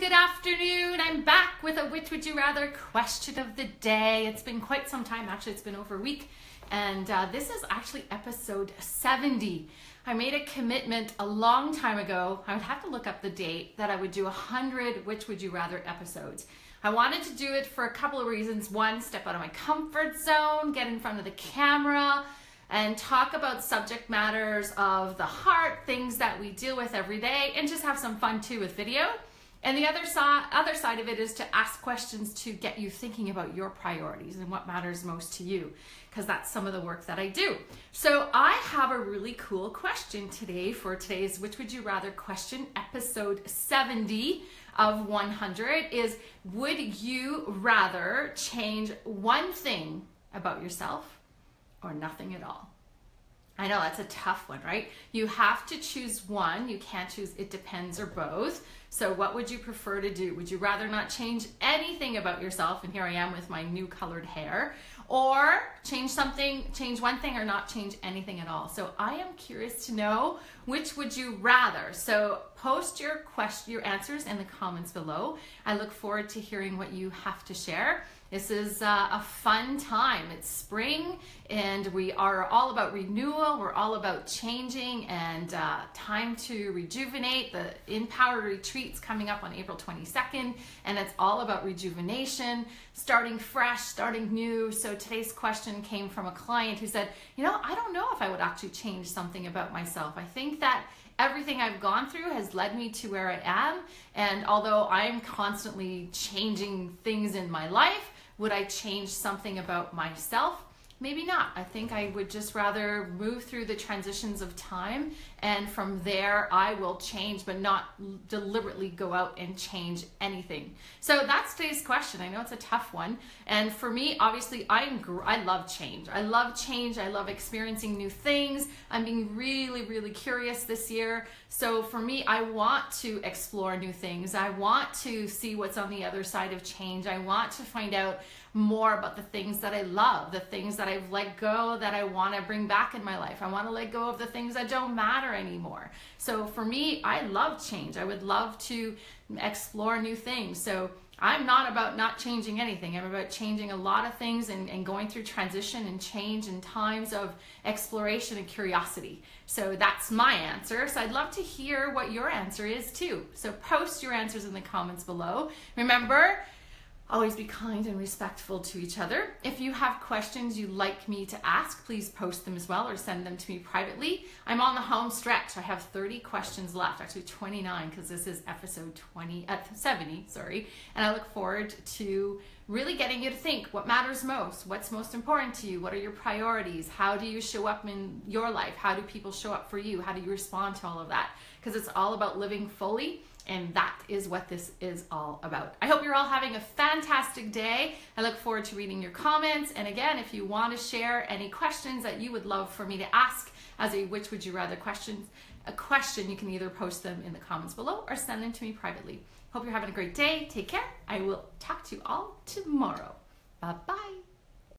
good afternoon. I'm back with a Which Would You Rather question of the day. It's been quite some time, actually it's been over a week, and this is actually episode 70. I made a commitment a long time ago, I would have to look up the date, that I would do 100 Which Would You Rather episodes. I wanted to do it for a couple of reasons. One, step out of my comfort zone, get in front of the camera, and talk about subject matters of the heart, things that we deal with every day, and just have some fun too with video. And the other side of it is to ask questions to get you thinking about your priorities and what matters most to you, because that's some of the work that I do. So I have a really cool question today for today's Which Would You Rather question, episode 70 of 100, is would you rather change one thing about yourself or nothing at all? I know that's a tough one, right? You have to choose one. You can't choose it depends or both. So what would you prefer to do? Would you rather not change anything about yourself? And here I am with my new colored hair. Or change one thing or not change anything at all. So I am curious to know, which would you rather? So post your answers in the comments below. I look forward to hearing what you have to share. This is a fun time. It's spring and we are all about renewal. We're all about changing and time to rejuvenate. The InPower Retreat's coming up on April 22nd and it's all about rejuvenation, starting fresh, starting new. So today's question came from a client who said, you know, I don't know if I would actually change something about myself. I think that everything I've gone through has led me to where I am. And although I'm constantly changing things in my life, would I change something about myself? Maybe not. I think I would just rather move through the transitions of time, and from there I will change, but not deliberately go out and change anything. So that's today's question. I know it's a tough one. And for me, obviously, I love change. I love change. I love experiencing new things. I'm being really, really curious this year. So for me, I want to explore new things. I want to see what's on the other side of change. I want to find out more about the things that I love, the things that I've let go that I want to bring back in my life. I want to let go of the things that don't matter anymore. So for me, I love change. I would love to explore new things. So I'm not about not changing anything. I'm about changing a lot of things and going through transition and change and times of exploration and curiosity. So that's my answer. So I'd love to hear what your answer is too. So post your answers in the comments below. Remember, always be kind and respectful to each other. If you have questions you'd like me to ask, please post them as well or send them to me privately. I'm on the home stretch. I have 30 questions left, actually 29, because this is episode 70, sorry. And I look forward to really getting you to think what matters most, what's most important to you, what are your priorities, how do you show up in your life, how do people show up for you, how do you respond to all of that? Because it's all about living fully. And that is what this is all about. I hope you're all having a fantastic day. I look forward to reading your comments. And again, if you want to share any questions that you would love for me to ask as a Which Would You Rather question, you can either post them in the comments below or send them to me privately. Hope you're having a great day. Take care. I will talk to you all tomorrow. Bye-bye.